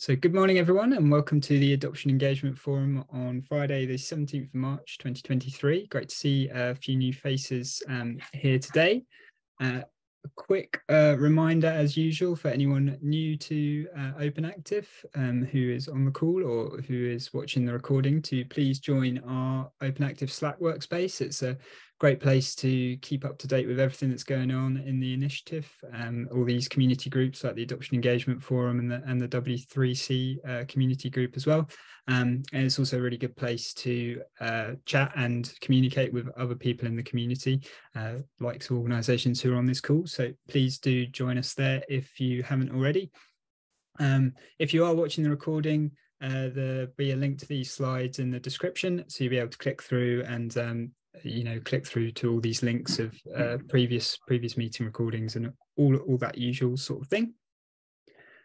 So good morning, everyone, and welcome to the Adoption Engagement Forum on Friday, the 17th of March, 2023. Great to see a few new faces here today. A quick reminder, as usual, for anyone new to OpenActive who is on the call or who is watching the recording, to please join our OpenActive Slack workspace. It's a great place to keep up to date with everything that's going on in the initiative. All these community groups like the Adoption Engagement Forum and the W3C community group as well. And it's also a really good place to chat and communicate with other people in the community, like to organisations who are on this call. So please do join us there if you haven't already. If you are watching the recording, there'll be a link to these slides in the description, so you'll be able to click through and click through to all these links of previous meeting recordings and all that usual sort of thing.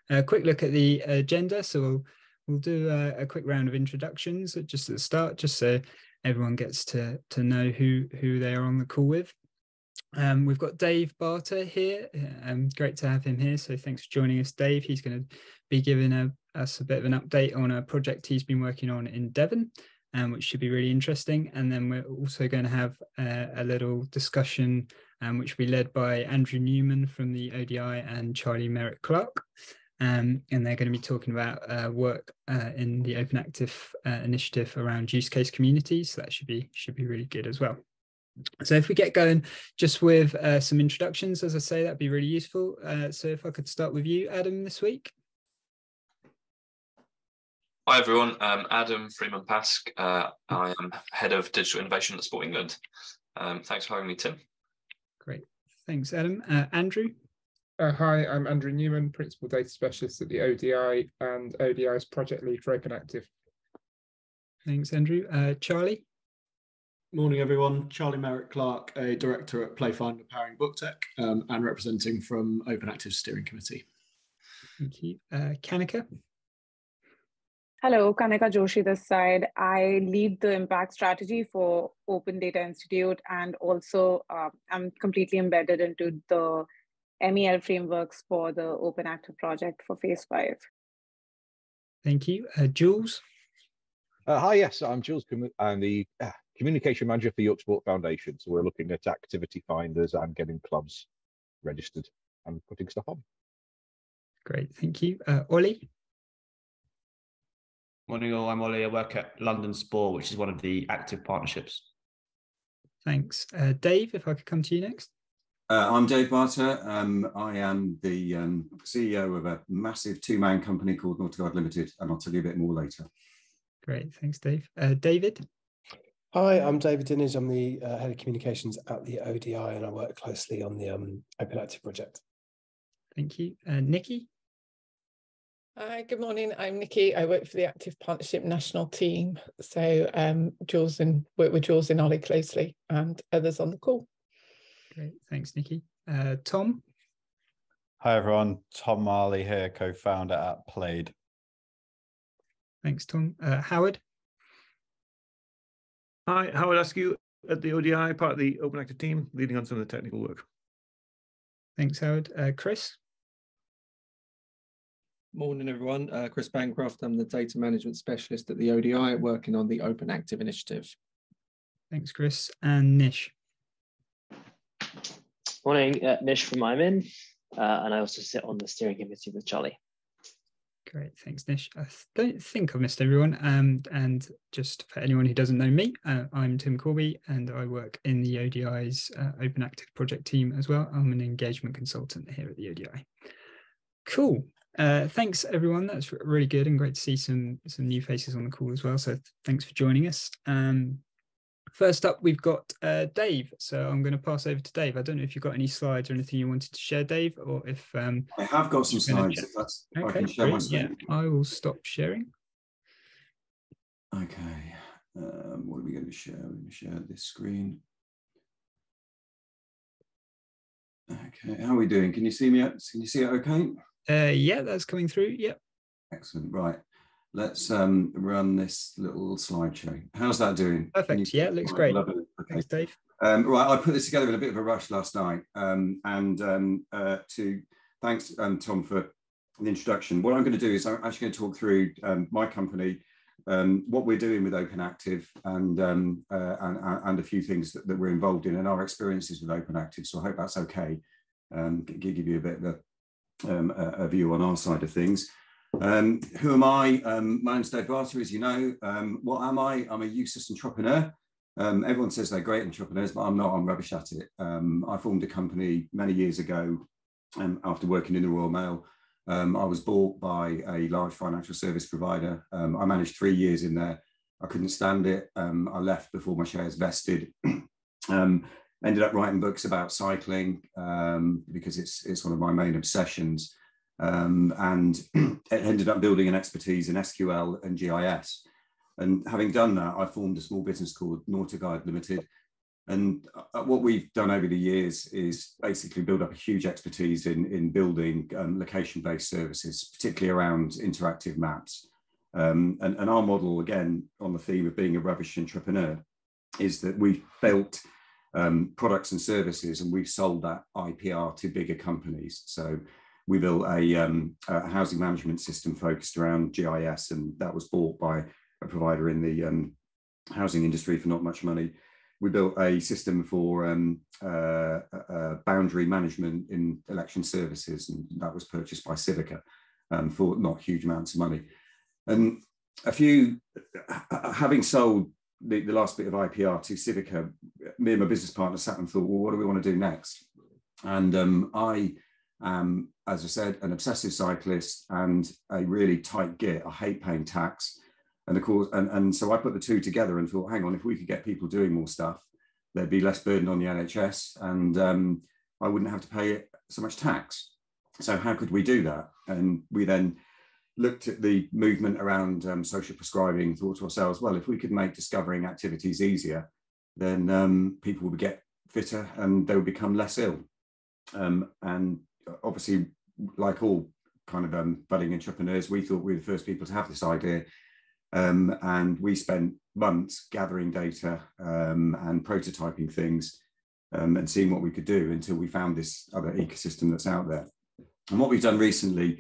A quick look at the agenda. So we'll do a quick round of introductions just at the start, just so everyone gets to know who they are on the call with. We've got Dave Barter here. Great to have him here. So thanks for joining us, Dave. He's going to be giving us a bit of an update on a project he's been working on in Devon, which should be really interesting. And then we're also going to have a little discussion, which will be led by Andrew Newman from the ODI and Charlie Merritt-Clark. And they're going to be talking about work in the OpenActive initiative around use case communities. So that should be really good as well. So if we get going just with some introductions, as I say, that'd be really useful. So if I could start with you, Adam, this week. Hi everyone, I'm Adam Freeman-Pask. I am Head of Digital Innovation at Sport England. Thanks for having me, Tim. Great, thanks Adam. Andrew? Hi, I'm Andrew Newman, Principal Data Specialist at the ODI and ODI's Project Lead for OpenActive. Thanks Andrew. Charlie? Morning everyone, Charlie Merritt-Clark, a Director at Playfinder powering Booktech and representing from OpenActive's Steering Committee. Thank you. Kanika? Hello, Kanika Joshi this side. I lead the impact strategy for Open Data Institute, and also I'm completely embedded into the MEL frameworks for the OpenActive project for Phase 5. Thank you. Jules? Hi, yes, I'm Jules. I'm the Communication Manager for York Sport Foundation. So we're looking at activity finders and getting clubs registered and putting stuff on. Great, thank you. Ollie? Morning all, I'm Ollie. I work at London Spore, which is one of the active partnerships. Thanks. Dave, if I could come to you next. I'm Dave Barter. I am the CEO of a massive two-man company called North Guard Limited, and I'll tell you a bit more later. Great, thanks Dave. David? Hi, I'm David Dinnage. I'm the Head of Communications at the ODI, and I work closely on the OpenActive project. Thank you. Nikki? Hi, good morning. I'm Nikki. I work for the Active Partnership National Team. So Jules and work with Jules and Ollie closely, and others on the call. Great, thanks, Nikki. Tom? Hi, everyone. Tom Marley here, co-founder at Plaid. Thanks, Tom. Howard? Hi, Howard Askew at the ODI, part of the OpenActive team, leading on some of the technical work. Thanks, Howard. Chris? Morning, everyone. Chris Bancroft. I'm the Data Management Specialist at the ODI, working on the OpenActive initiative. Thanks, Chris. And Nish. Morning, Nish from IMIN, and I also sit on the steering committee with Charlie. Great, thanks, Nish. I don't think I've missed everyone. And just for anyone who doesn't know me, I'm Tim Corby, and I work in the ODI's OpenActive project team as well. I'm an engagement consultant here at the ODI. Cool. Thanks everyone, that's really good, and great to see some new faces on the call as well, so thanks for joining us. First up we've got Dave, so I'm going to pass over to Dave. I don't know if you've got any slides or anything you wanted to share, Dave, or if... I have got some slides, if that's... Okay, I can share my screen. Yeah, I will stop sharing. Okay, what are we going to share? We're going to share this screen. Okay, how are we doing? Can you see me? Can you see it okay? Yeah, that's coming through. Yep. Excellent. Right. Let's run this little slideshow. How's that doing? Perfect. Yeah, it looks great. Love it. Okay. Thanks, Dave. Right. I put this together in a bit of a rush last night. Thanks, Tom, for the introduction, what I'm going to do is I'm actually going to talk through my company, what we're doing with OpenActive, and a few things that we're involved in and our experiences with OpenActive. So I hope that's okay. Give you a bit of a view on our side of things. Who am I? My name's Dave Barter, as you know. What am I? I'm a useless entrepreneur. Everyone says they're great entrepreneurs, but I'm not. I'm rubbish at it. I formed a company many years ago after working in the Royal Mail. I was bought by a large financial service provider. I managed 3 years in there. I couldn't stand it. I left before my shares vested. Ended up writing books about cycling because it's one of my main obsessions. And ended up building an expertise in SQL and GIS. And having done that, I formed a small business called Nauta Guide Limited. And what we've done over the years is basically build up a huge expertise in building location-based services, particularly around interactive maps. And our model, again, on the theme of being a rubbish entrepreneur, is that we've built products and services, and we've sold that IPR to bigger companies. So we built a housing management system focused around GIS, and that was bought by a provider in the housing industry for not much money. We built a system for boundary management in election services, and that was purchased by Civica for not huge amounts of money. And having sold the last bit of IPR to Civica, me and my business partner sat and thought, well, what do we want to do next? And I am, as I said, an obsessive cyclist and a really tight git. I hate paying tax. And of course, and so I put the two together and thought, hang on, if we could get people doing more stuff, there'd be less burden on the NHS, and I wouldn't have to pay so much tax. So how could we do that? And we then looked at the movement around social prescribing, thought to ourselves, well, if we could make discovering activities easier, then people would get fitter and they would become less ill. And obviously, like all kind of budding entrepreneurs, we thought we were the first people to have this idea. And we spent months gathering data and prototyping things and seeing what we could do until we found this other ecosystem that's out there. And what we've done recently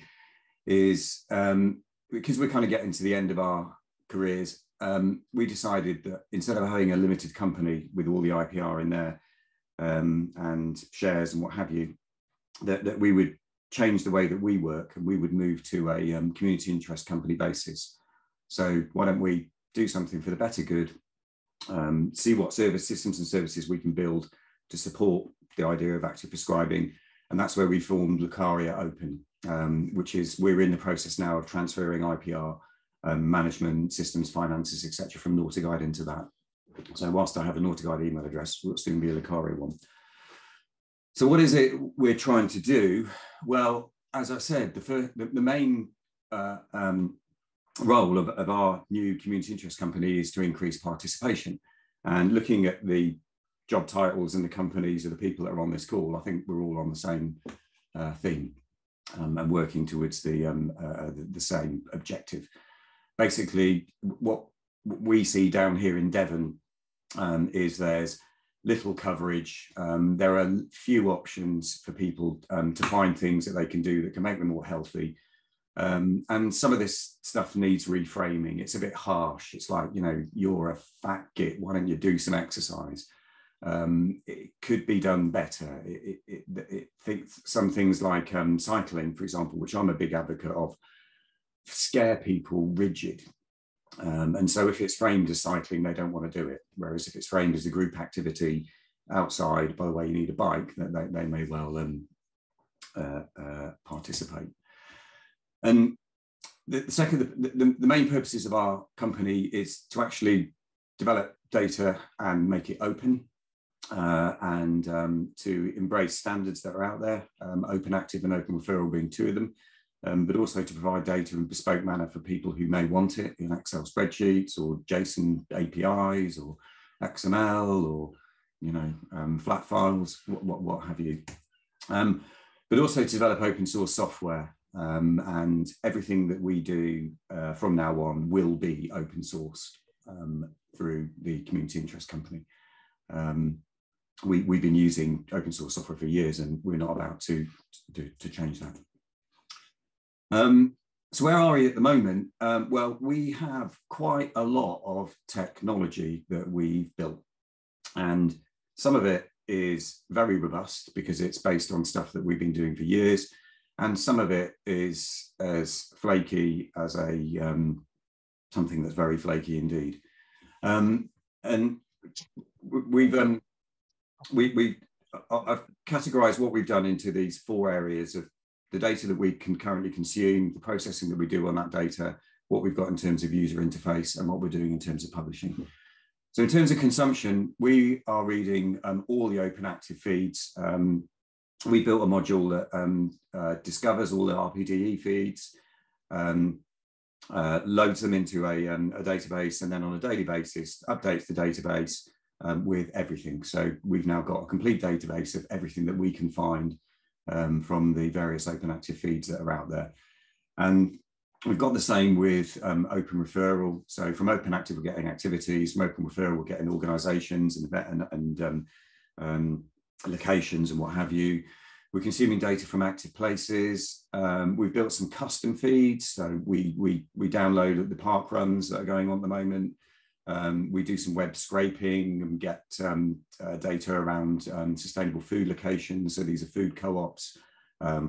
is, because we're kind of getting to the end of our careers, we decided that instead of having a limited company with all the IPR in there and shares and what have you, that we would change the way that we work, and we would move to a community interest company basis. So why don't we do something for the better good, see what systems and services we can build to support the idea of active prescribing. And that's where we formed Licaria Open, which is, we're in the process now of transferring IPR, management, systems, finances, etc. from Nauta Guide into that. So whilst I have a Nauta Guide email address, we'll soon be a Licaria one. So what is it we're trying to do? Well, as I said, the main role of our new community interest company is to increase participation. And looking at the job titles and the companies of the people that are on this call, I think we're all on the same theme and working towards the same objective. Basically, what we see down here in Devon is there's little coverage. There are few options for people to find things that they can do that can make them more healthy. And some of this stuff needs reframing. It's a bit harsh. It's like, you know, you're a fat git, why don't you do some exercise? It could be done better. It thinks some things like cycling, for example, which I'm a big advocate of, scare people rigid. And so if it's framed as cycling, they don't want to do it. Whereas if it's framed as a group activity outside, by the way, you need a bike, they may well participate. And the main purposes of our company is to actually develop data and make it open and to embrace standards that are out there, OpenActive and Open Referral being two of them, but also to provide data in a bespoke manner for people who may want it in Excel spreadsheets or JSON APIs or XML or, you know, flat files, what have you. But also to develop open source software. And everything that we do from now on will be open sourced through the community interest company. We've been using open source software for years, and we're not about to change that. So where are we at the moment? Well, we have quite a lot of technology that we've built, and some of it is very robust because it's based on stuff that we've been doing for years, and some of it is as flaky as a something that's very flaky indeed. And I've categorized what we've done into these four areas of the data that we can currently consume, the processing that we do on that data, what we've got in terms of user interface, and what we're doing in terms of publishing. So in terms of consumption, we are reading all the OpenActive feeds. We built a module that discovers all the RPDE feeds, loads them into a database, and then on a daily basis, updates the database with everything. So we've now got a complete database of everything that we can find from the various OpenActive feeds that are out there. And we've got the same with Open Referral. So from OpenActive, we're getting activities. From Open Referral, we're getting organisations and locations and what have you. We're consuming data from active places. We've built some custom feeds. So we download the park runs that are going on at the moment. We do some web scraping and get data around sustainable food locations. So these are food co-ops,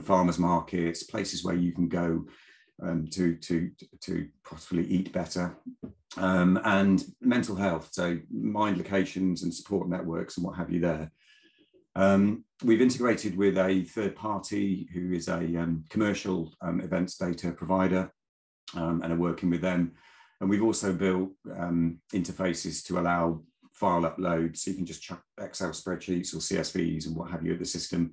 farmers markets, places where you can go to possibly eat better, and mental health. So mind locations and support networks and what have you there. We've integrated with a third party who is a commercial events data provider, and are working with them. And we've also built interfaces to allow file uploads, so you can just chuck Excel spreadsheets or CSVs and what have you at the system,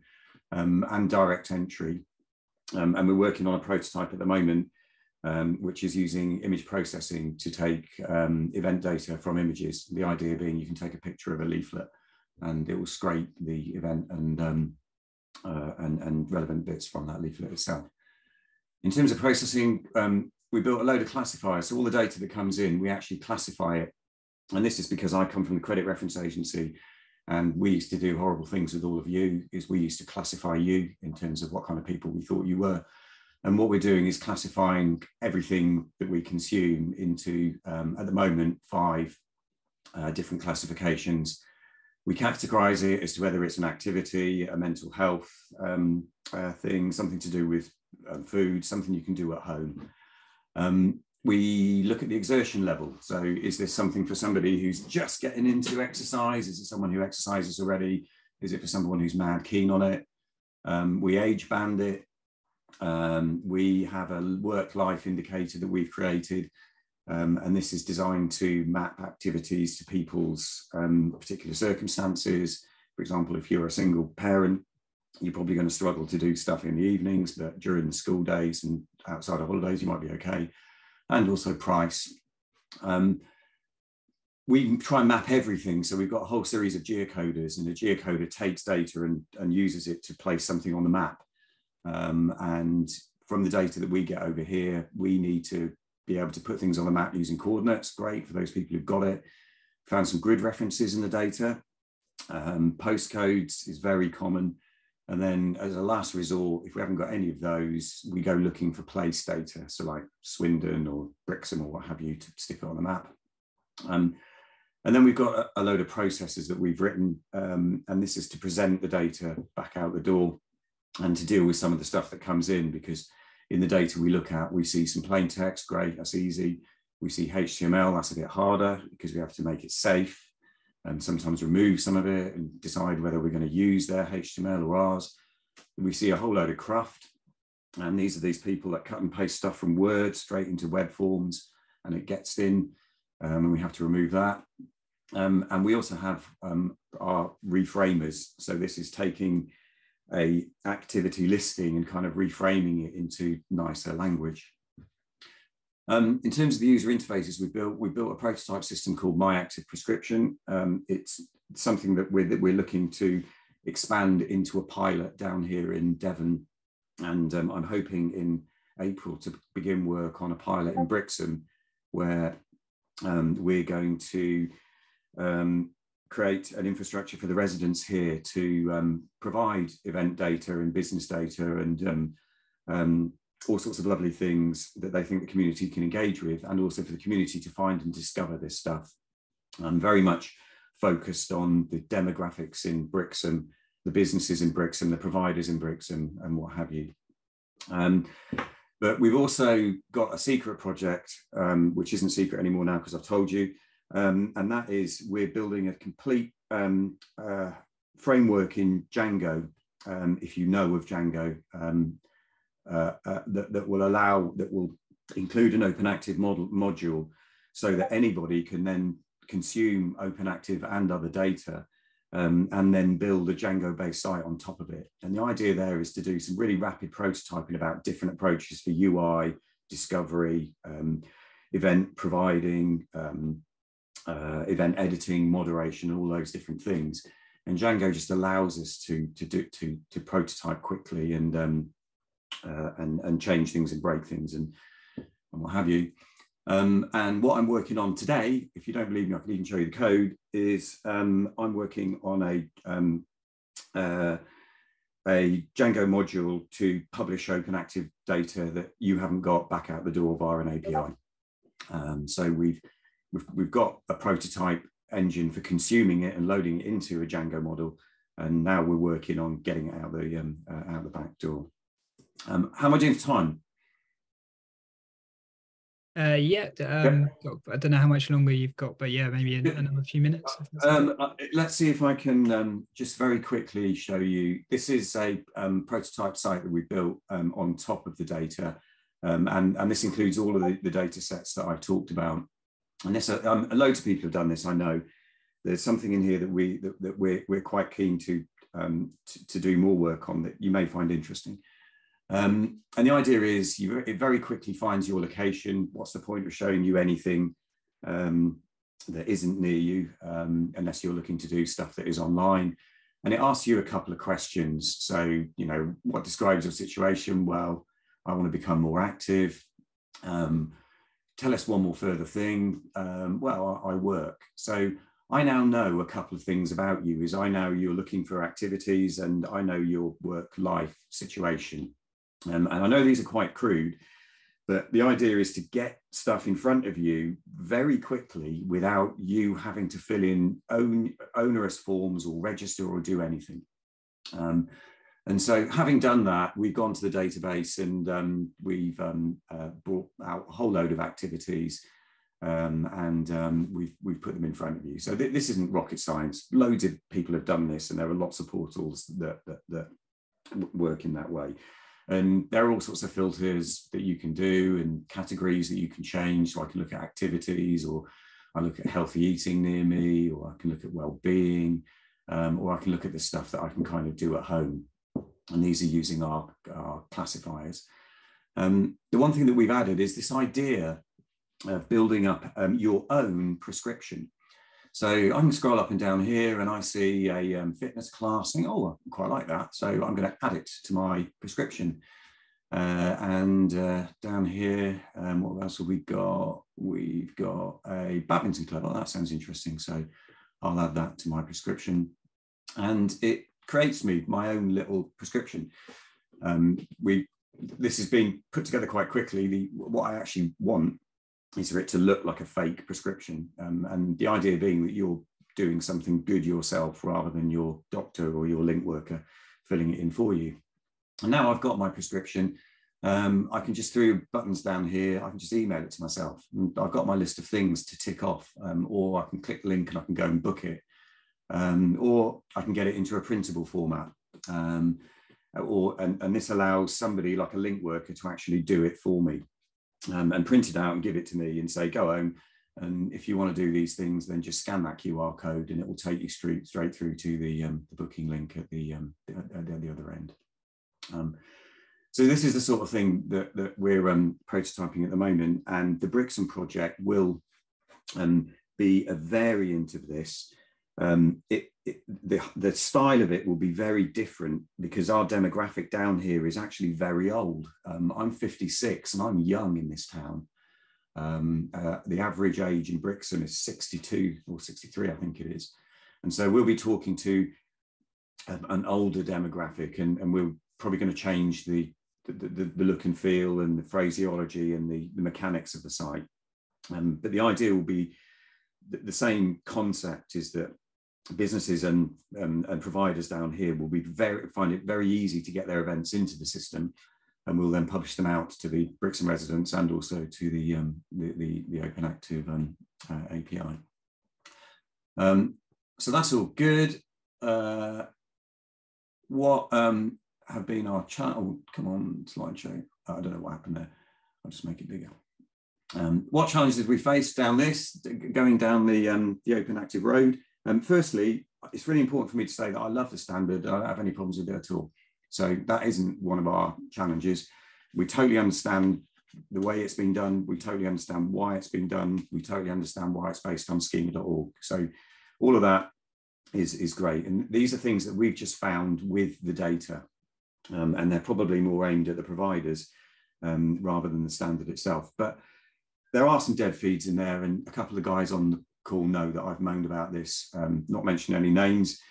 and direct entry. And we're working on a prototype at the moment, which is using image processing to take event data from images. The idea being you can take a picture of a leaflet and it will scrape the event and relevant bits from that leaflet itself. In terms of processing, we built a load of classifiers. So all the data that comes in, we actually classify it. And this is because I come from the Credit Reference Agency, and we used to do horrible things with all of you, is we used to classify you in terms of what kind of people we thought you were. And what we're doing is classifying everything that we consume into, at the moment, 5 different classifications. We categorize it as to whether it's an activity, a mental health thing, something to do with food, something you can do at home. We look at the exertion level. So is this something for somebody who's just getting into exercise? Is it someone who exercises already? Is it for someone who's mad keen on it? We age band it. We have a work-life indicator that we've created, and this is designed to map activities to people's particular circumstances. For example, if you're a single parent, you're probably going to struggle to do stuff in the evenings, but during school days and outside of holidays, you might be okay. And also price. We try and map everything. So we've got a whole series of geocoders, and a geocoder takes data and uses it to place something on the map. And from the data that we get over here, we need to be able to put things on the map using coordinates. Great for those people who've got it. Found some grid references in the data. Postcodes is very common. And then as a last resort, if we haven't got any of those, we go looking for place data. So like Swindon or Brixham or what have you, to stick it on the map. And then we've got a load of processes that we've written. And this is to present the data back out the door and to deal with some of the stuff that comes in, because in the data we look at, we see some plain text. Great, that's easy. We see HTML, that's a bit harder because we have to make it safe and sometimes remove some of it and decide whether we're going to use their HTML or ours. We see a whole load of cruft, and these are these people that cut and paste stuff from Word straight into web forms, and it gets in, and we have to remove that. And we also have our reframers. So this is taking a activity listing and kind of reframing it into nicer language. In terms of the user interfaces we built a prototype system called MyActive Prescription. It's something that we're looking to expand into a pilot down here in Devon. And I'm hoping in April to begin work on a pilot in Brixham, where we're going to create an infrastructure for the residents here to provide event data and business data and all sorts of lovely things that they think the community can engage with, and also for the community to find and discover this stuff. I'm very much focused on the demographics in Brixham, the businesses in Brixham, the providers in Brixham, and what have you. But we've also got a secret project, which isn't secret anymore now because I've told you, and that is we're building a complete framework in Django, if you know of Django, that will include an OpenActive module, so that anybody can then consume OpenActive and other data, and then build a Django-based site on top of it. And the idea there is to do some really rapid prototyping about different approaches for UI, discovery, event providing, event editing, moderation, all those different things. And Django just allows us to prototype quickly and change things and break things and what have you. And what I'm working on today, if you don't believe me, I can even show you the code, is I'm working on a Django module to publish OpenActive data that you haven't got back out the door via an API. So we've got a prototype engine for consuming it and loading it into a Django model, and now we're working on getting it out the back door. How am I doing for time? I don't know how much longer you've got, but yeah, maybe another few minutes. Let's see if I can just very quickly show you. This is a prototype site that we built on top of the data, and this includes all of the data sets that I've talked about. And this, loads of people have done this, I know. There's something in here that we're quite keen to do more work on that you may find interesting. And the idea is it very quickly finds your location. What's the point of showing you anything that isn't near you, unless you're looking to do stuff that is online? And it asks you a couple of questions. So, you know, what describes your situation? Well, I want to become more active. Tell us one more further thing. Well, I work. So I now know a couple of things about you. I know you're looking for activities, and I know your work-life situation. And I know these are quite crude, but the idea is to get stuff in front of you very quickly without you having to fill in onerous forms or register or do anything. And so having done that, we've gone to the database, and we've brought out a whole load of activities, and we've put them in front of you. So this isn't rocket science. Loads of people have done this, and there are lots of portals that work in that way. And there are all sorts of filters that you can do and categories that you can change. So I can look at activities, or I look at healthy eating near me, or I can look at well-being, or I can look at the stuff that I can kind of do at home. And these are using our classifiers. The one thing that we've added is this idea of building up your own prescription. So I can scroll up and down here, and I see a fitness class, think, oh, I quite like that. So I'm going to add it to my prescription. And down here, what else have we got? We've got a badminton club. Oh, that sounds interesting. So I'll add that to my prescription. And it creates me my own little prescription. This has been put together quite quickly. What I actually want is for it to look like a fake prescription. And the idea being that you're doing something good yourself rather than your doctor or your link worker filling it in for you. And now I've got my prescription. I can just, through buttons down here, I can just email it to myself. And I've got my list of things to tick off, or I can click the link and I can go and book it. Or I can get it into a printable format. And this allows somebody like a link worker to actually do it for me. And print it out and give it to me and say, go home, and if you want to do these things, then just scan that QR code and it will take you straight through to the booking link at the other end. So this is the sort of thing that we're prototyping at the moment, and the Brixham project will be a variant of this. The style of it will be very different because our demographic down here is actually very old. I'm 56 and I'm young in this town. The average age in Brixham is 62 or 63, I think it is. And so we'll be talking to an older demographic, and we're probably going to change the, the look and feel and the phraseology and the mechanics of the site. But the idea will be the same concept, is that businesses and providers down here will be find it very easy to get their events into the system, and we'll then publish them out to the Brixham residents and also to the OpenActive API. So that's all good. What have been our channel? Oh, come on, slideshow. I don't know what happened there. I'll just make it bigger. What challenges have we faced down this, going down the OpenActive road? Firstly, it's really important for me to say that I love the standard. I don't have any problems with it at all. So that isn't one of our challenges. We totally understand the way it's been done. We totally understand why it's been done. We totally understand why it's based on schema.org. So all of that is great. And these are things that we've just found with the data. And they're probably more aimed at the providers rather than the standard itself. But there are some dead feeds in there, and a couple of guys on the call know that I've moaned about this, not mention any names,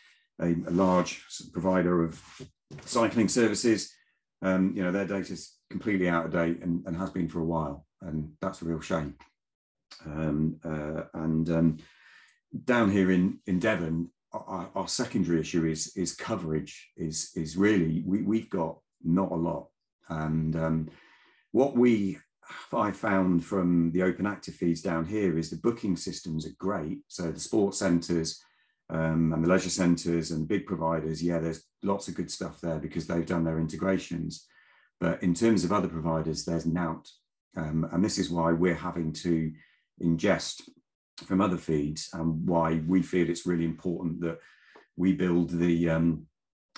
a large provider of cycling services, you know, their data is completely out of date and has been for a while, and that's a real shame. Down here in Devon, our secondary issue is coverage, is really, we've got not a lot. And what I found from the OpenActive feeds down here is the booking systems are great. So the sports centres and the leisure centres and big providers, yeah, there's lots of good stuff there because they've done their integrations. But in terms of other providers, there's Nauta. And this is why we're having to ingest from other feeds, and why we feel it's really important that we build the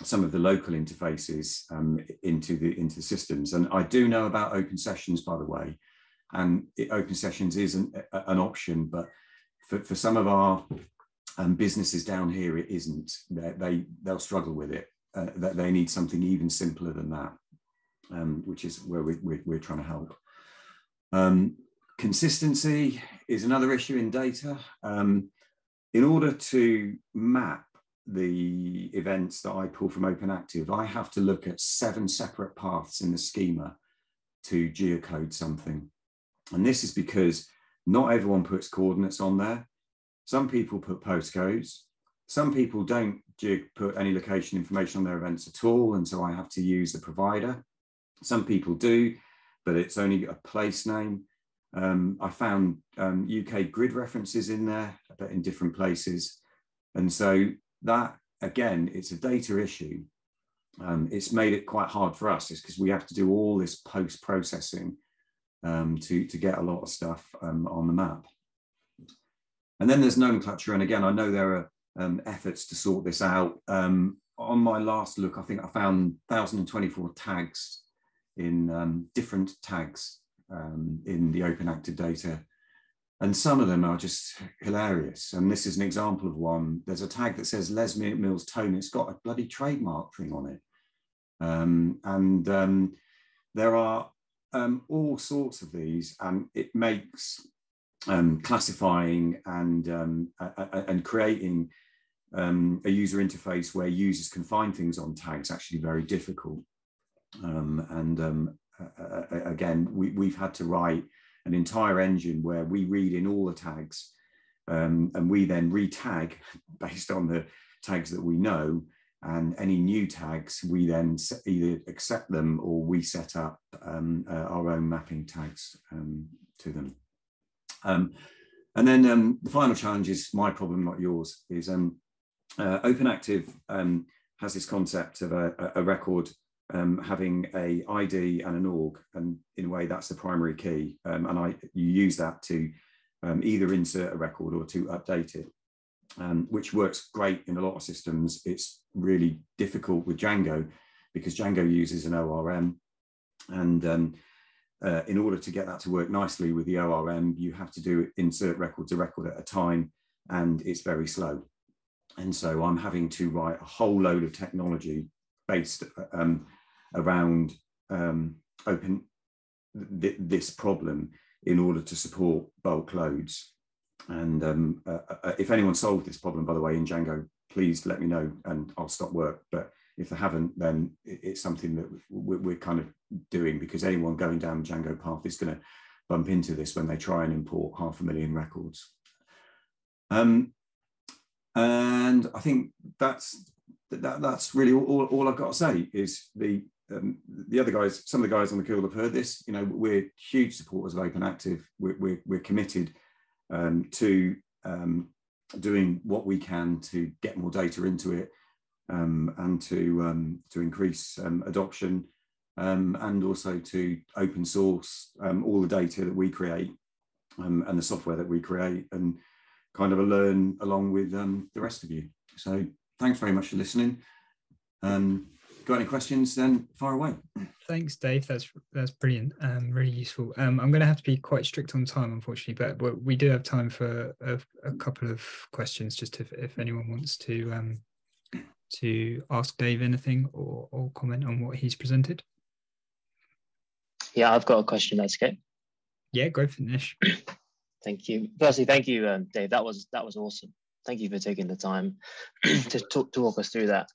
some of the local interfaces into systems. And I do know about open sessions, by the way, and open sessions is an option, but for some of our businesses down here, it isn't. They'll struggle with it. They need something even simpler than that, which is where we're trying to help. Consistency is another issue in data. In order to map the events that I pull from OpenActive, I have to look at 7 separate paths in the schema to geocode something. And this is because not everyone puts coordinates on there. Some people put postcodes. Some people don't put any location information on their events at all, and so I have to use the provider. Some people do, but it's only a place name. I found UK grid references in there, but in different places. And so that, again, it's a data issue. It's made it quite hard for us, because we have to do all this post-processing to get a lot of stuff on the map. And then there's nomenclature. And again, I know there are efforts to sort this out. On my last look, I think I found 1,024 tags in different tags in the OpenActive data. And some of them are just hilarious. And this is an example of one. There's a tag that says Les Mills Tone. It's got a bloody trademark thing on it. There are all sorts of these, and it makes classifying and creating a user interface where users can find things on tags actually very difficult. Again, we've had to write an entire engine where we read in all the tags and we then re-tag based on the tags that we know, and any new tags we then either accept them or we set up our own mapping tags to them. The final challenge is my problem, not yours, is OpenActive has this concept of a record having a ID and an org, and in a way that's the primary key, and you use that to either insert a record or to update it, which works great in a lot of systems. It's really difficult with Django because Django uses an ORM, and in order to get that to work nicely with the ORM, you have to do insert record to record at a time, and it's very slow. And so I'm having to write a whole load of technology based around this problem in order to support bulk loads. And if anyone solved this problem, by the way, in Django, please let me know and I'll stop work. But if they haven't, then it's something that we're kind of doing, because anyone going down Django path is going to bump into this when they try and import 500,000 records. And I think that's really all I've got to say is the other guys, some of the guys on the call have heard this, you know, we're huge supporters of OpenActive. We're committed to doing what we can to get more data into it, and to increase adoption, and also to open source all the data that we create, and the software that we create, and kind of learn along with the rest of you. So thanks very much for listening. Got any questions, then fire away. Thanks, Dave. That's brilliant and really useful. I'm going to have to be quite strict on time, unfortunately, but we do have time for a couple of questions, just if anyone wants to ask Dave anything or comment on what he's presented. Yeah, I've got a question. That's okay. Yeah, go for Nish. Thank you. Firstly, thank you, Dave. That was awesome. Thank you for taking the time to walk us through that.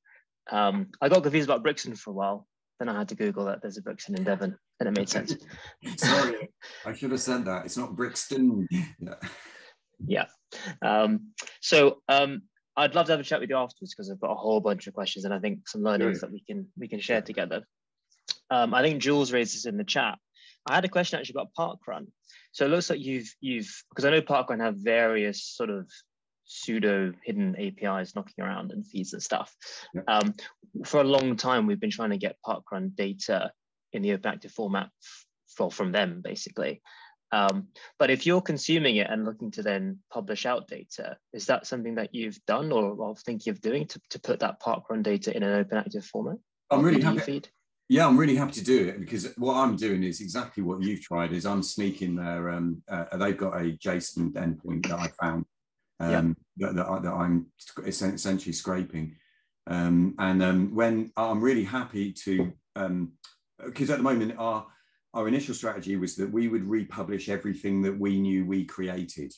I got confused about Brixton for a while. Then I had to Google that there's a Brixton in Devon, and it made sense. Sorry, I should have said that. It's not Brixton. Yeah. So I'd love to have a chat with you afterwards, because I've got a whole bunch of questions and I think some learnings that we can share together. I think Jules raised this in the chat. I had a question actually about Parkrun. So it looks like you've because I know Parkrun have various sort of pseudo hidden APIs knocking around and feeds and stuff. Yep. For a long time, we've been trying to get Parkrun data in the OpenActive format from them, basically. But if you're consuming it and looking to then publish out data, is that something that you've done or thinking of doing to put that Parkrun data in an OpenActive format? I'm really happy. Yeah, I'm really happy to do it, because what I'm doing is exactly what you've tried. Is I'm sneaking their, they've got a JSON endpoint that I found. That I'm essentially scraping, and when I'm really happy to, because at the moment our initial strategy was that we would republish everything that we knew we created,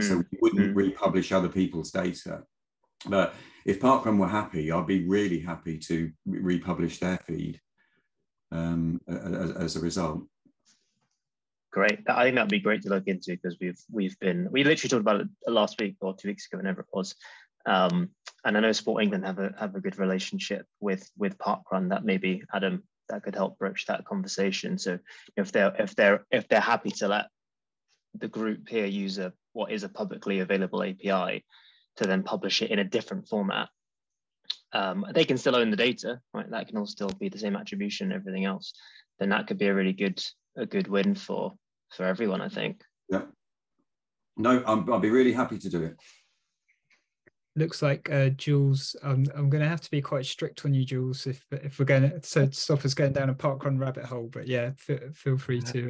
so we wouldn't republish other people's data. But if Parkrun were happy, I'd be really happy to republish their feed as a result. Great. I think that'd be great to look into, because we literally talked about it last week or 2 weeks ago, whenever it was. And I know Sport England have a good relationship with Parkrun. That maybe Adam, that could help broach that conversation. So if they're happy to let the group here use what is a publicly available API to then publish it in a different format, they can still own the data, right? That can all still be the same attribution and everything else. Then that could be a really good win for everyone, I think. Yeah. No, I'll be really happy to do it. Looks like Jules, I'm going to have to be quite strict on you, Jules, if we're going to stop us going down a Parkrun rabbit hole. But yeah, feel free to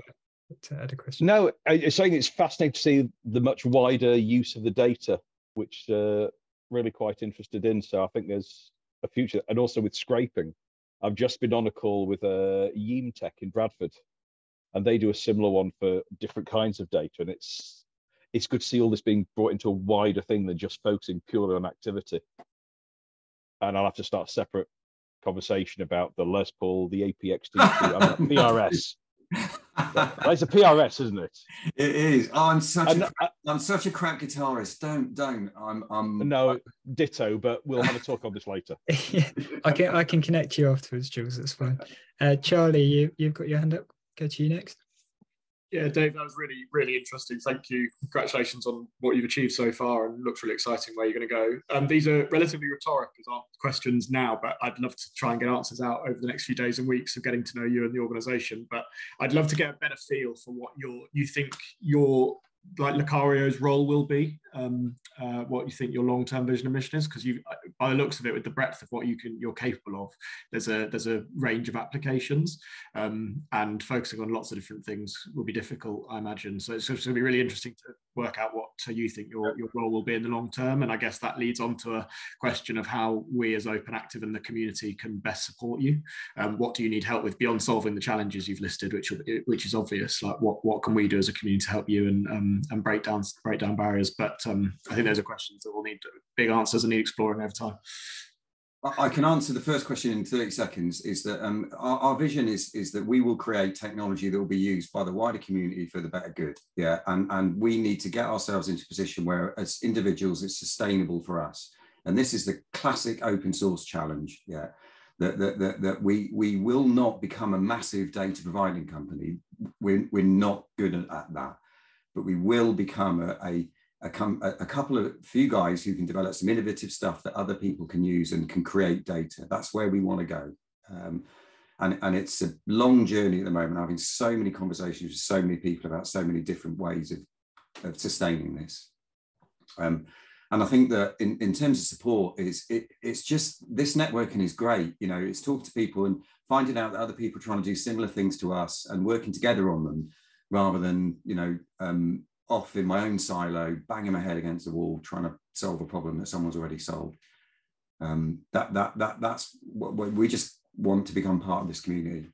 add a question. No, I think it's fascinating to see the much wider use of the data, which really quite interested in. So I think there's a future, and also with scraping. I've just been on a call with Yeam Tech in Bradford, and they do a similar one for different kinds of data. And it's good to see all this being brought into a wider thing than just focusing purely on activity. And I'll have to start a separate conversation about the Les Paul, the APXD, and the PRS. It's a PRS, isn't it? It is. Oh, I'm such a crap guitarist. Don't. No, ditto. But we'll have a talk on this later. Yeah, I can connect you afterwards, Jules. That's fine. Charlie, you've got your hand up. Go to you next. Yeah, Dave, that was really, really interesting. Thank you. Congratulations on what you've achieved so far, and looks really exciting where you're going to go. These are relatively rhetoric as our questions now, but I'd love to try and get answers out over the next few days and weeks of getting to know you and the organisation. But I'd love to get a better feel for what you think your, like, Licario's role will be, what you think your long-term vision and mission is, because you, by the looks of it, with the breadth of what you're capable of, there's a range of applications, and focusing on lots of different things will be difficult, I imagine. So it's going to be really interesting to work out what you think your role will be in the long term, and I guess that leads on to a question of how we as OpenActive and the community can best support you. What do you need help with beyond solving the challenges you've listed, which is obvious? Like what can we do as a community to help you and break down barriers? But I think those are questions that will need big answers and need exploring over time. I can answer the first question in 30 seconds, is that our vision is that we will create technology that will be used by the wider community for the better good. Yeah, and we need to get ourselves into a position where as individuals it's sustainable for us. And this is the classic open source challenge. Yeah, that we will not become a massive data providing company. We're not good at that, but we will become a couple of few guys who can develop some innovative stuff that other people can use and can create data. That's where we want to go. And it's a long journey at the moment, having so many conversations with so many people about so many different ways of sustaining this. And I think that in terms of support, it's just, this networking is great. You know, it's talking to people and finding out that other people are trying to do similar things to us and working together on them, rather than, you know, off in my own silo, banging my head against the wall, trying to solve a problem that someone's already solved. That's what we just want to become part of this community.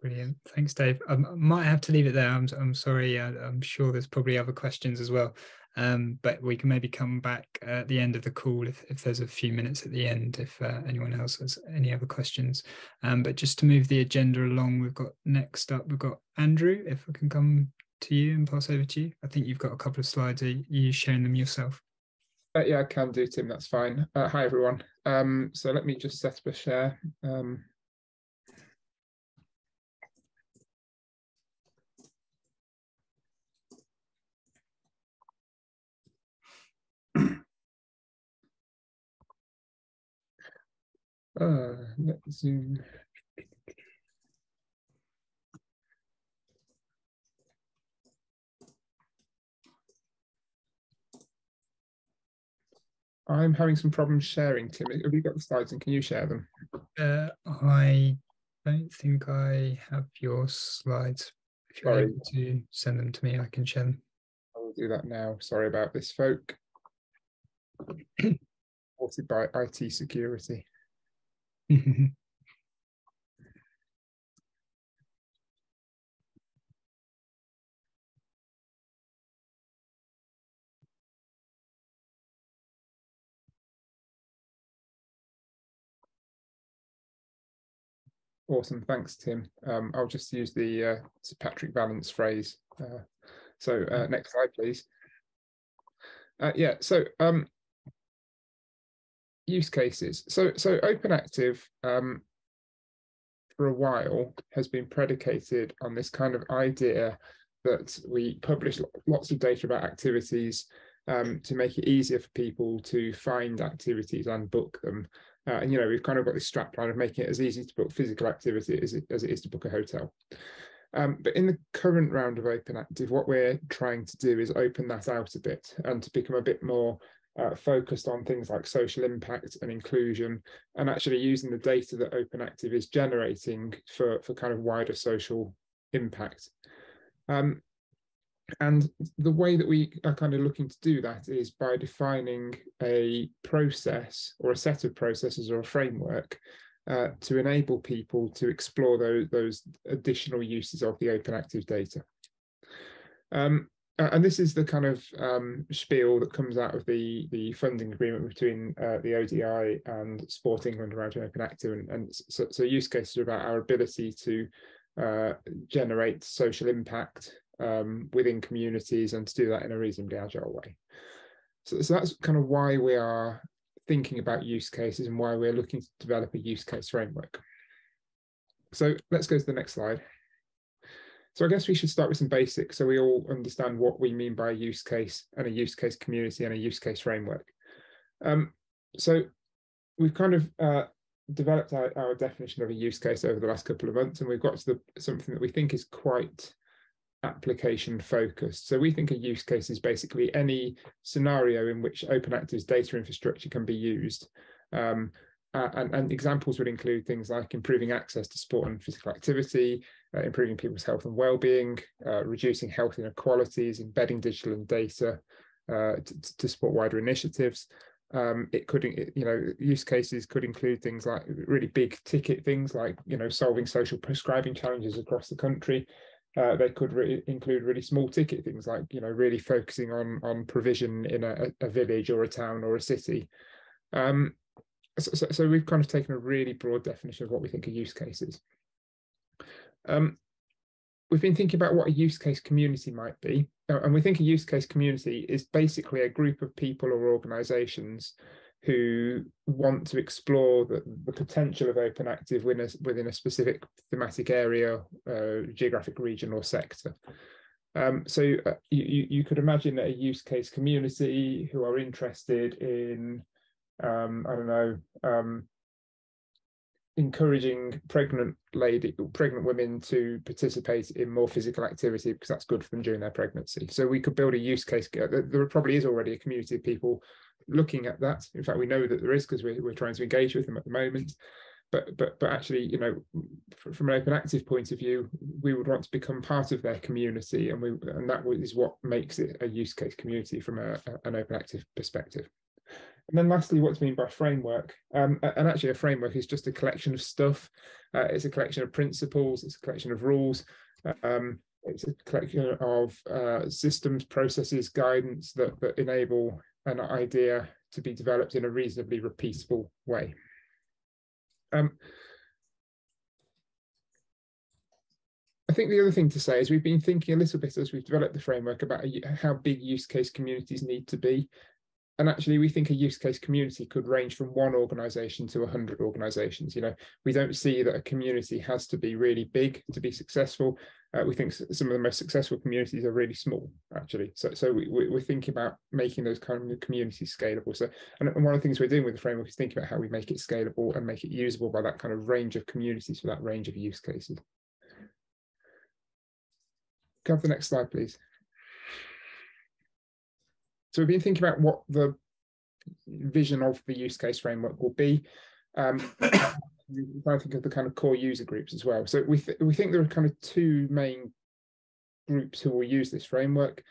Brilliant, thanks, Dave. I might have to leave it there. I'm sorry. I'm sure there's probably other questions as well, but we can maybe come back at the end of the call if there's a few minutes at the end, if anyone else has any other questions. But just to move the agenda along, we've got next up, we've got Andrew, if I can come to you and pass over to you. I think you've got a couple of slides. Are you sharing them yourself? Yeah, I can do, Tim, that's fine. Hi, everyone. So let me just set up a share. Let's zoom. I'm having some problems sharing, Tim. Have you got the slides and can you share them? I don't think I have your slides. If you're able to send them to me, I can share them. I will do that now. Sorry about this, folk. Supported by IT security. Awesome, thanks, Tim. I'll just use the Sir Patrick Vallance phrase. Next slide, please. Use cases. So OpenActive for a while has been predicated on this kind of idea that we publish lots of data about activities to make it easier for people to find activities and book them. And, you know, we've kind of got this strapline of making it as easy to book physical activity as it is to book a hotel. But in the current round of OpenActive, what we're trying to do is open that out a bit and to become a bit more focused on things like social impact and inclusion, and actually using the data that OpenActive is generating for kind of wider social impact. And the way that we are kind of looking to do that is by defining a process or a set of processes or a framework to enable people to explore those additional uses of the OpenActive data. And this is the kind of spiel that comes out of the funding agreement between the ODI and Sport England around OpenActive, and so use cases are about our ability to generate social impact within communities and to do that in a reasonably agile way. So that's kind of why we are thinking about use cases and why we're looking to develop a use case framework. So let's go to the next slide. So I guess we should start with some basics so we all understand what we mean by a use case and a use case community and a use case framework. So we've kind of developed our definition of a use case over the last couple of months, and we've got to something that we think is quite application focused. So we think a use case is basically any scenario in which OpenActive's data infrastructure can be used. And examples would include things like improving access to sport and physical activity, improving people's health and well-being, reducing health inequalities, embedding digital and data to support wider initiatives. Use cases could include things like really big ticket things like, you know, solving social prescribing challenges across the country. They could include really small ticket things like, you know, really focusing on provision in a village or a town or a city. So we've kind of taken a really broad definition of what we think a use case is. We've been thinking about what a use case community might be, and we think a use case community is basically a group of people or organisations who want to explore the potential of OpenActive within a specific thematic area, geographic region or sector. So you could imagine a use case community who are interested in, I don't know, encouraging pregnant women to participate in more physical activity because that's good for them during their pregnancy. So we could build a use case. There probably is already a community of people looking at that. In fact, we know that there is because we're trying to engage with them at the moment. But actually, you know, from an OpenActive point of view, we would want to become part of their community, and that is what makes it a use case community from an OpenActive perspective. And then lastly, what's mean by framework? And actually, a framework is just a collection of stuff. It's a collection of principles. It's a collection of rules. It's a collection of systems, processes, guidance that enable an idea to be developed in a reasonably repeatable way. I think the other thing to say is we've been thinking a little bit as we've developed the framework about how big use case communities need to be. And actually, we think a use case community could range from one organisation to 100 organisations. You know, we don't see that a community has to be really big to be successful. We think some of the most successful communities are really small, actually. So we're thinking about making those kind of communities scalable. And one of the things we're doing with the framework is thinking about how we make it scalable and make it usable by that kind of range of communities for that range of use cases. Can I have the next slide, please? So we've been thinking about what the vision of the use case framework will be. I think of the kind of core user groups as well. So we think there are kind of two main groups who will use this framework.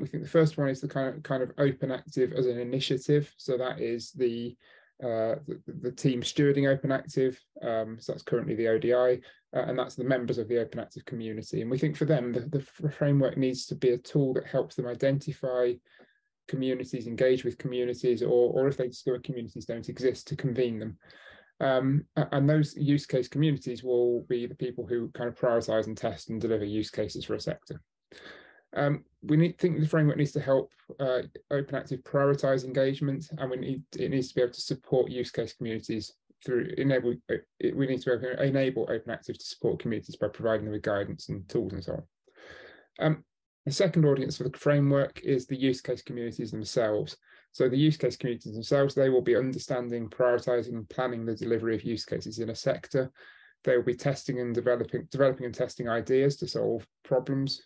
We think the first one is the kind of OpenActive as an initiative. So that is the team stewarding OpenActive. So that's currently the ODI, and that's the members of the OpenActive community. And we think for them, the framework needs to be a tool that helps them identify communities, engage with communities, or if they discover communities don't exist, to convene them. And those use case communities will be the people who kind of prioritise and test and deliver use cases for a sector. We think the framework needs to help OpenActive prioritise engagement, and it needs to be able to support use case communities we need to enable OpenActive to support communities by providing them with guidance and tools and so on. The second audience for the framework is the use case communities themselves. So the use case communities themselves, they will be understanding, prioritising and planning the delivery of use cases in a sector. They will be testing and developing and testing ideas to solve problems.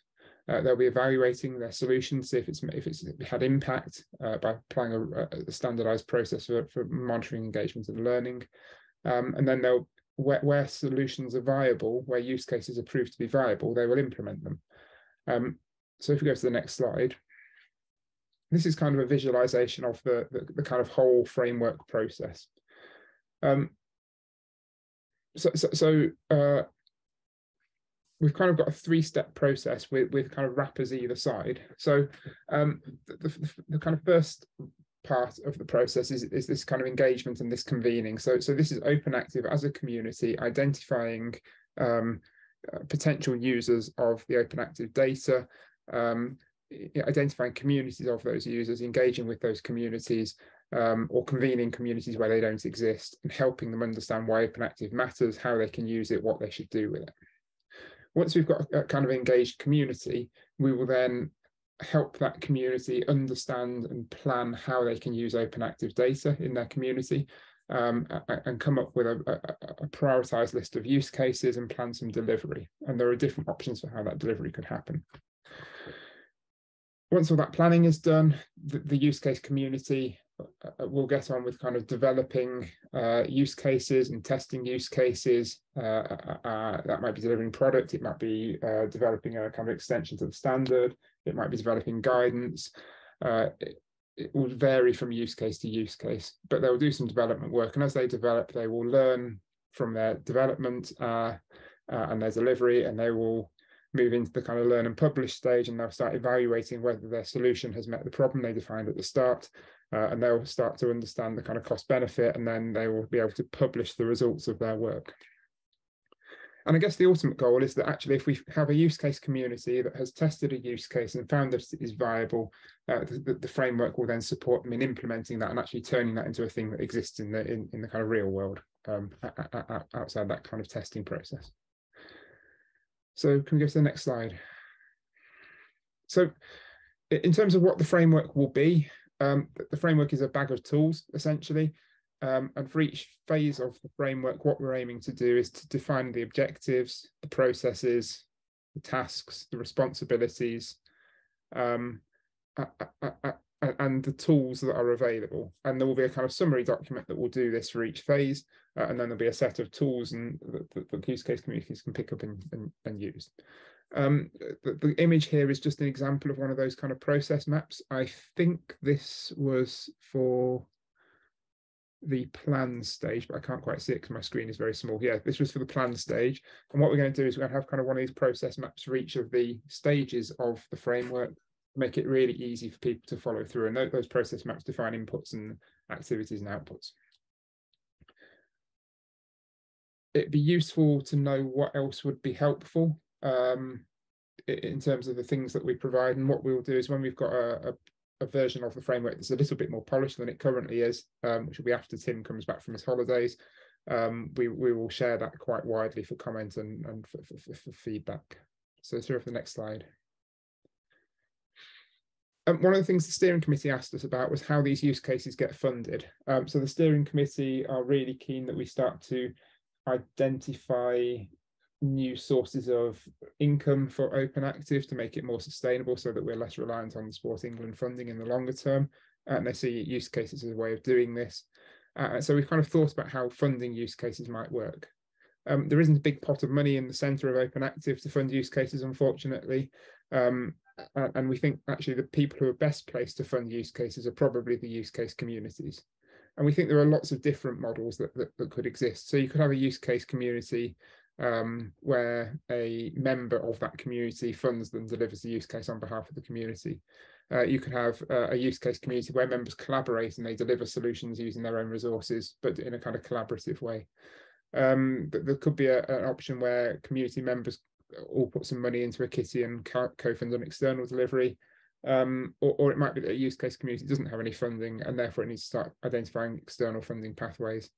They'll be evaluating their solutions, see if it's had impact by applying a standardised process for monitoring engagement and learning. And then they'll, where solutions are viable, where use cases are proved to be viable, they will implement them. So if we go to the next slide, this is kind of a visualization of the kind of whole framework process. We've kind of got a three-step process with kind of wrappers either side. So the kind of first part of the process is this kind of engagement and this convening. So this is OpenActive as a community identifying potential users of the OpenActive data, identifying communities of those users, engaging with those communities, or convening communities where they don't exist and helping them understand why OpenActive matters, how they can use it, what they should do with it. Once we've got a kind of engaged community, we will then help that community understand and plan how they can use OpenActive data in their community, and come up with a prioritised list of use cases and plan some delivery. And there are different options for how that delivery could happen. Once all that planning is done, the use case community will get on with kind of developing use cases and testing use cases. That might be delivering product, it might be developing a kind of extension to the standard, it might be developing guidance. It will vary from use case to use case, but they will do some development work. And as they develop, they will learn from their development and their delivery, and they will move into the kind of learn and publish stage, and they'll start evaluating whether their solution has met the problem they defined at the start, and they'll start to understand the kind of cost benefit, and then they will be able to publish the results of their work. And I guess the ultimate goal is that actually if we have a use case community that has tested a use case and found that it is viable, the framework will then support them in implementing that and actually turning that into a thing that exists in the kind of real world outside that kind of testing process. So can we go to the next slide? So in terms of what the framework will be, the framework is a bag of tools, essentially. And for each phase of the framework, what we're aiming to do is to define the objectives, the processes, the tasks, the responsibilities, and the tools that are available. And there will be a kind of summary document that will do this for each phase. And then there'll be a set of tools and that the use case communities can pick up and use. The image here is just an example of one of those kind of process maps. I think this was for the plan stage, but I can't quite see it because my screen is very small. Yeah, this was for the plan stage. And what we're going to do is we're going to have kind of one of these process maps for each of the stages of the framework, make it really easy for people to follow through. And those process maps define inputs and activities and outputs. It'd be useful to know what else would be helpful in terms of the things that we provide. And what we will do is when we've got a version of the framework that's a little bit more polished than it currently is, which will be after Tim comes back from his holidays, we will share that quite widely for comment and for feedback. So through for the next slide. One of the things the steering committee asked us about was how these use cases get funded. So the steering committee are really keen that we start to identify new sources of income for OpenActive to make it more sustainable so that we're less reliant on the Sport England funding in the longer term. And they see use cases as a way of doing this. So we've kind of thought about how funding use cases might work. There isn't a big pot of money in the centre of OpenActive to fund use cases, unfortunately. And we think actually the people who are best placed to fund use cases are probably the use case communities. And we think there are lots of different models that could exist. So you could have a use case community where a member of that community funds and delivers the use case on behalf of the community. You could have a use case community where members collaborate and they deliver solutions using their own resources, but in a kind of collaborative way. There could be an option where community members all put some money into a kitty and co-fund an external delivery. Or it might be that a use case community doesn't have any funding and therefore it needs to start identifying external funding pathways.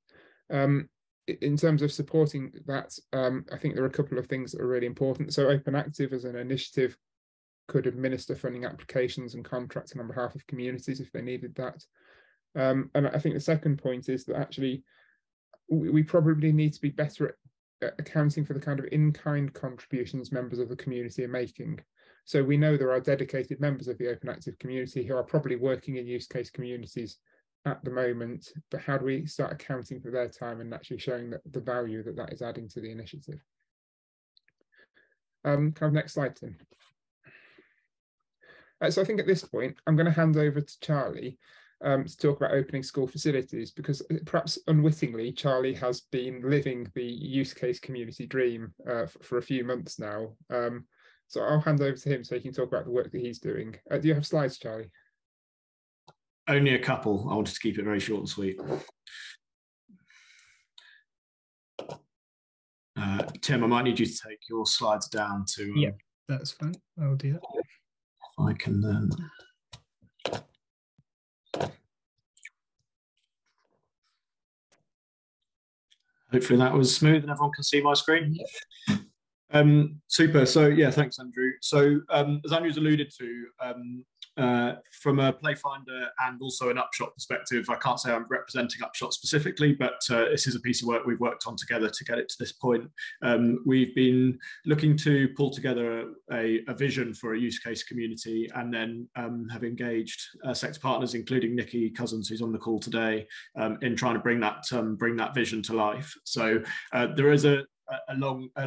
In terms of supporting that, I think there are a couple of things that are really important. So OpenActive as an initiative could administer funding applications and contracting on behalf of communities if they needed that. And I think the second point is that actually we probably need to be better at accounting for the kind of in-kind contributions members of the community are making. So we know there are dedicated members of the OpenActive community who are probably working in use case communities at the moment, but how do we start accounting for their time and actually showing that the value that is adding to the initiative? Kind of next slide, Tim. So I think at this point, I'm going to hand over to Charlie to talk about opening school facilities, because perhaps unwittingly, Charlie has been living the use case community dream for a few months now. So I'll hand over to him so he can talk about the work that he's doing. Do you have slides, Charlie? Only a couple. I wanted to keep it very short and sweet. Tim, I might need you to take your slides down to... yeah, that's fine. I'll do that. I can then... Hopefully that was smooth and everyone can see my screen. Yeah. Super. So yeah, thanks, Andrew. So as Andrew's alluded to, from a Playfinder and also an Upshot perspective, I can't say I'm representing Upshot specifically, but this is a piece of work we've worked on together to get it to this point. We've been looking to pull together a vision for a use case community, and then have engaged sector partners, including Nikki Cousins, who's on the call today, in trying to bring that vision to life. So there is a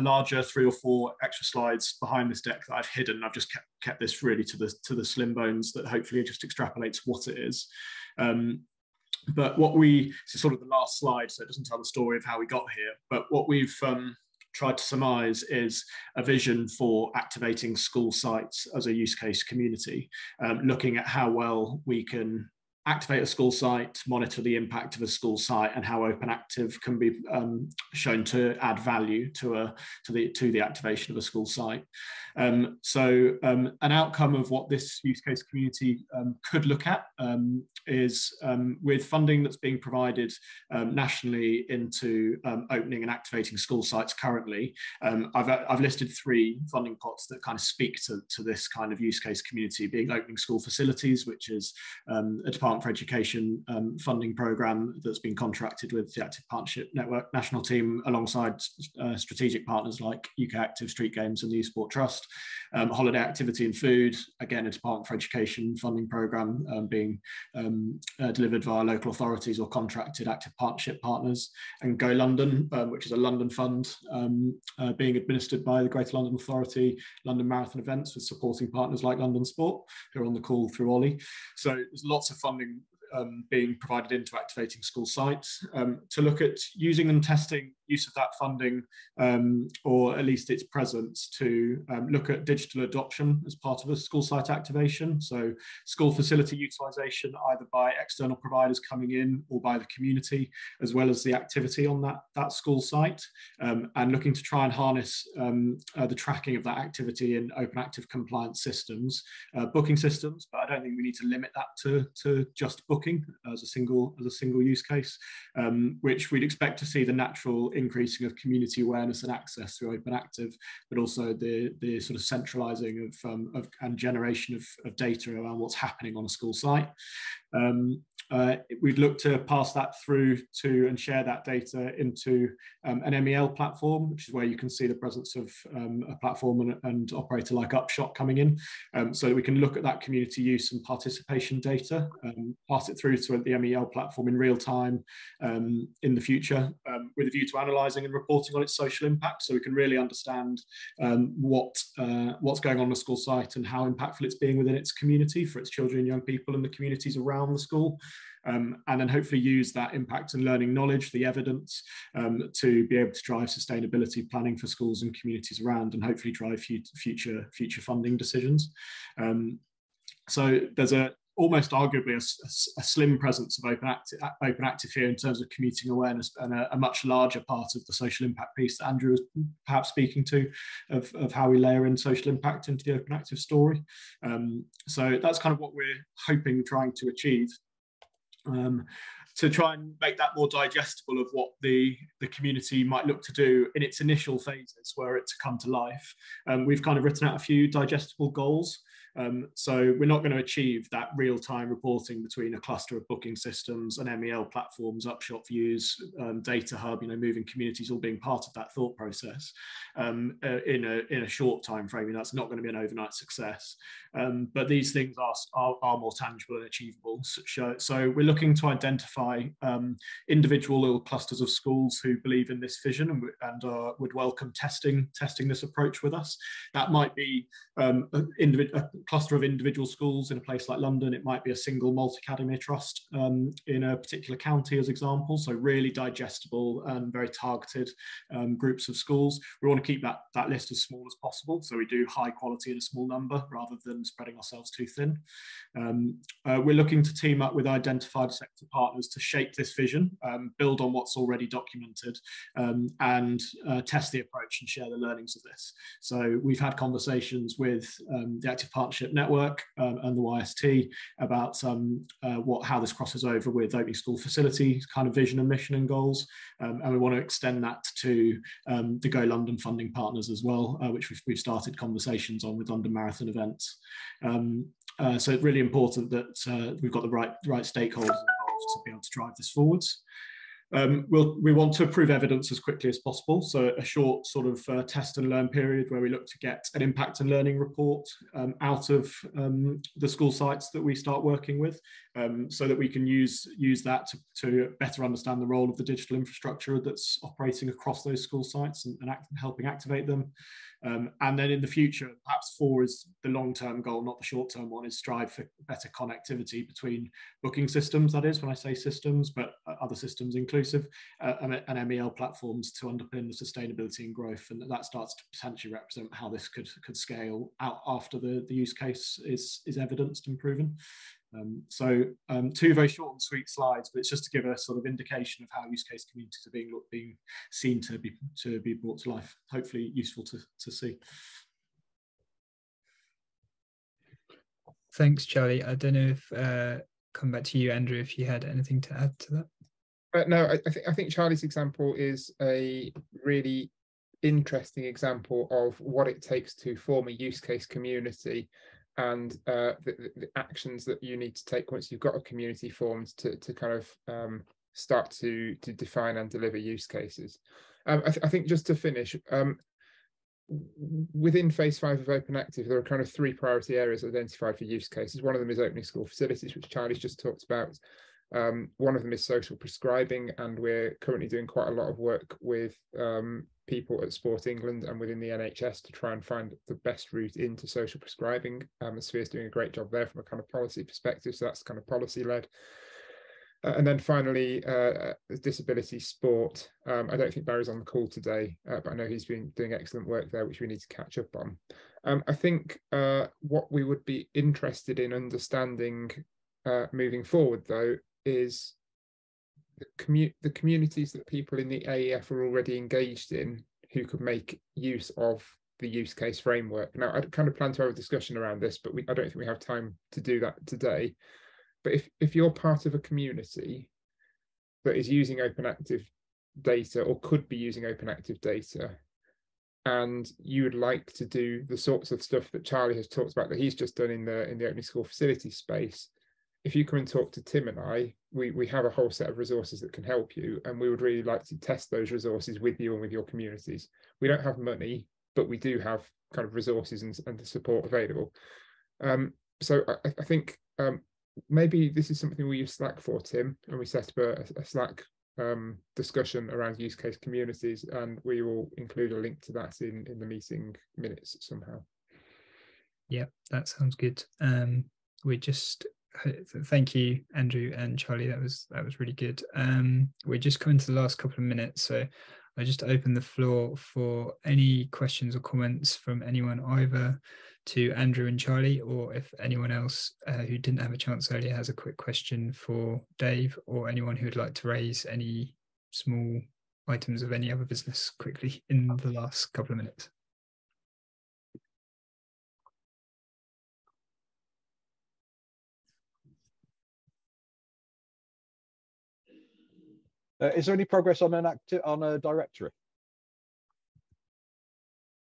larger 3 or 4 extra slides behind this deck that I've hidden. I've just kept this really to the slim bones that hopefully just extrapolates what it is. But what this is sort of the last slide, so it doesn't tell the story of how we got here, but what we've tried to surmise is a vision for activating school sites as a use case community, looking at how well we can activate a school site, monitor the impact of a school site, and how OpenActive can be shown to add value to the activation of a school site. An outcome of what this use case community could look at is with funding that's being provided nationally into opening and activating school sites currently. I've listed three funding pots that kind of speak to this kind of use case community, being opening school facilities, which is a Department for Education funding programme that's been contracted with the Active Partnership Network national team alongside strategic partners like UK Active, Street Games and the Sport Trust. Holiday activity and food, again a Department for Education funding programme being delivered via local authorities or contracted Active Partnership partners. And Go London, which is a London fund being administered by the Greater London Authority, London Marathon Events with supporting partners like London Sport, who are on the call through Ollie. So there's lots of funding being provided into activating school sites to look at using and testing use of that funding, or at least its presence, to look at digital adoption as part of a school site activation. So school facility utilisation, either by external providers coming in or by the community, as well as the activity on that school site, and looking to try and harness the tracking of that activity in OpenActive compliance systems, booking systems. But I don't think we need to limit that to just booking as a single use case, which we'd expect to see the natural increasing of community awareness and access through OpenActive, but also the sort of centralising of and generation of data around what's happening on a school site. We'd look to pass that through to and share that data into an MEL platform, which is where you can see the presence of a platform and operator like Upshot coming in, so that we can look at that community use and participation data, pass it through to the MEL platform in real time in the future, with a view to analysing and reporting on its social impact, so we can really understand what's going on in the school site and how impactful it's being within its community for its children and young people and the communities around the school. And then hopefully use that impact and learning knowledge, the evidence, to be able to drive sustainability planning for schools and communities around, and hopefully drive future funding decisions. So there's almost arguably a slim presence of OpenActive here in terms of community awareness, and a much larger part of the social impact piece that Andrew was perhaps speaking to, of how we layer in social impact into the OpenActive story. So that's kind of what we're hoping, trying to achieve. To try and make that more digestible of what the community might look to do in its initial phases where it's come to life. We've kind of written out a few digestible goals. So we're not going to achieve that real-time reporting between a cluster of booking systems and MEL platforms, Upshot views, data hub, moving communities all being part of that thought process in a short time frame. And that's not going to be an overnight success. But these things are more tangible and achievable. So we're looking to identify individual little clusters of schools who believe in this vision and would welcome testing this approach with us. That might be a cluster of individual schools in a place like London. It might be a single multi-academy trust in a particular county, as example. So really digestible and very targeted groups of schools. We want to keep that list as small as possible, so we do high quality in a small number rather than spreading ourselves too thin. We're looking to team up with identified sector partners to shape this vision, build on what's already documented, and test the approach and share the learnings of this. So we've had conversations with the Active Partnership Network and the YST about how this crosses over with opening school facilities kind of vision and mission and goals, and we want to extend that to the Go London funding partners as well, which we've started conversations on with London Marathon Events. So it's really important that we've got the right stakeholders involved to be able to drive this forwards. We want to prove evidence as quickly as possible, so a short sort of test and learn period where we look to get an impact and learning report out of the school sites that we start working with, so that we can use that to better understand the role of the digital infrastructure that's operating across those school sites and helping activate them. And then in the future, perhaps 4 is the long-term goal, not the short-term one, is strive for better connectivity between booking systems, that is, when I say systems, but other systems inclusive, and MEL platforms to underpin the sustainability and growth, and that starts to potentially represent how this could scale out after the use case is evidenced and proven. Two very short and sweet slides, but it's just to give a sort of indication of how use case communities are being seen to be brought to life. Hopefully useful to see. Thanks, Charlie. I don't know if come back to you, Andrew, if you had anything to add to that. No, I think Charlie's example is a really interesting example of what it takes to form a use case community, and the actions that you need to take once you've got a community formed to kind of start to define and deliver use cases. I think just to finish, within phase 5 of OpenActive, there are kind of 3 priority areas identified for use cases. One of them is opening school facilities, which Charlie's just talked about. One of them is social prescribing, and we're currently doing quite a lot of work with people at Sport England and within the NHS to try and find the best route into social prescribing. Sphere's doing a great job there from a kind of policy perspective, so that's kind of policy led. And then finally, disability sport. I don't think Barry's on the call today, but I know he's been doing excellent work there, which we need to catch up on. I think what we would be interested in understanding moving forward, though, is the communities that people in the AEF are already engaged in who could make use of the use case framework. Now, I kind of plan to have a discussion around this, but I don't think we have time to do that today. But if you're part of a community that is using OpenActive data or could be using OpenActive data, and you would like to do the sorts of stuff that Charlie has talked about that he's just done in the opening school facility space, if you come and talk to Tim and I, we have a whole set of resources that can help you, and we would really like to test those resources with you and with your communities. We don't have money, but we do have kind of resources and the support available. So I think maybe this is something we use Slack for, Tim, and we set up a Slack discussion around use case communities, and we will include a link to that in the meeting minutes somehow. Yeah, that sounds good. Thank you, Andrew and Charlie. That was really good. We're just coming to the last couple of minutes, so I just open the floor for any questions or comments from anyone, either to Andrew and Charlie, or if anyone else who didn't have a chance earlier has a quick question for Dave, or anyone who would like to raise any small items of any other business quickly in the last couple of minutes. Is there any progress on a directory?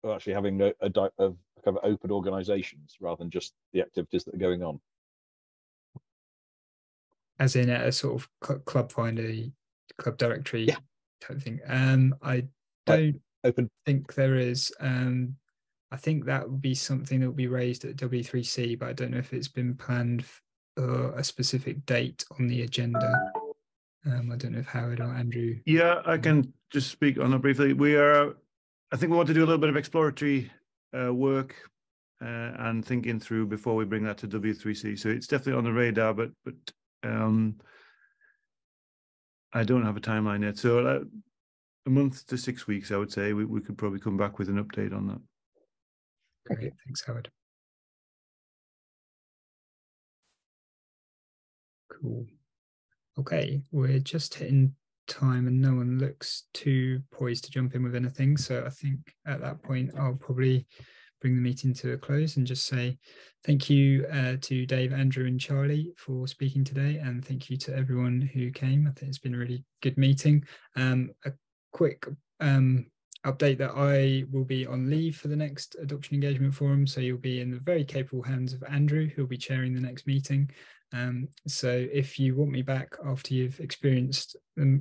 Or actually having kind of open organisations rather than just the activities that are going on? As in a sort of club finder, club directory type thing. I don't think there is. I think that would be something that will be raised at W3C, but I don't know if it's been planned for a specific date on the agenda. I don't know if Howard or Andrew. Yeah, I can just speak on it briefly. I think we want to do a little bit of exploratory work and thinking through before we bring that to W3C. So it's definitely on the radar, but I don't have a timeline yet. So a month to 6 weeks, I would say, we could probably come back with an update on that. Great, thanks, Howard. Cool. Okay, we're just hitting time and no one looks too poised to jump in with anything. So I think at that point, I'll probably bring the meeting to a close and just say thank you to Dave, Andrew and Charlie for speaking today. And thank you to everyone who came. I think it's been a really good meeting. A quick update that I will be on leave for the next Adoption Engagement Forum. So you'll be in the very capable hands of Andrew, who'll be chairing the next meeting. So if you want me back after you've experienced the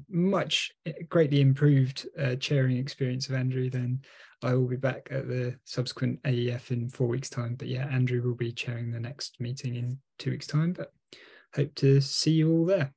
greatly improved chairing experience of Andrew, then I will be back at the subsequent AEF in 4 weeks' time. But yeah, Andrew will be chairing the next meeting in 2 weeks' time, but hope to see you all there.